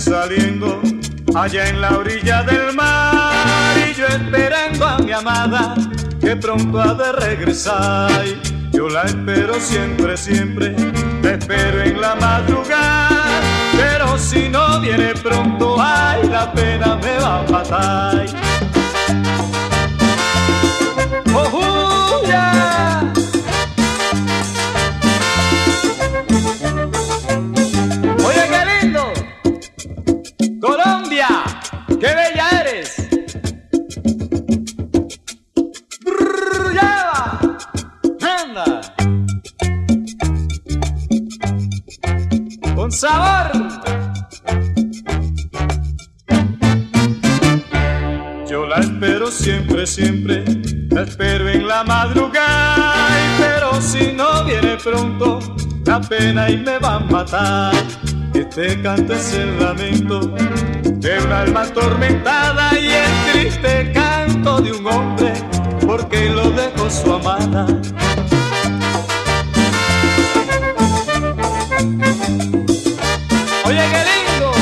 saliendo allá en la orilla del mar, y yo esperando a mi amada que pronto ha de regresar. Yo la espero siempre, siempre, la espero en la madrugada, pero si no viene pronto, ay, la pena me va a matar. ¡Oh, Julia! ¡Oye, qué lindo! ¡Colombia! ¡Qué bella eres! ¡Sabor! Yo la espero siempre, siempre, la espero en la madrugada, pero si no viene pronto, la pena y me va a matar. Este canto es el lamento de un alma atormentada y el triste canto de un hombre porque lo dejó su amada. ¡Oye, qué lindo!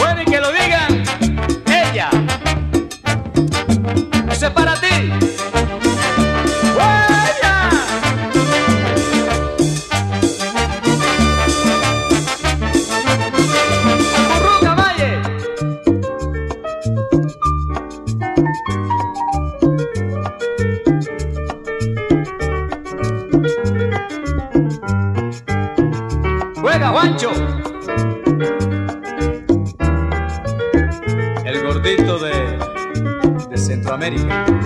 Bueno, y que lo digan ella. Eso es para ti. ¡Buena! ¡Curruca, Valle! ¡Juega, Juancho! El gordito de Centroamérica.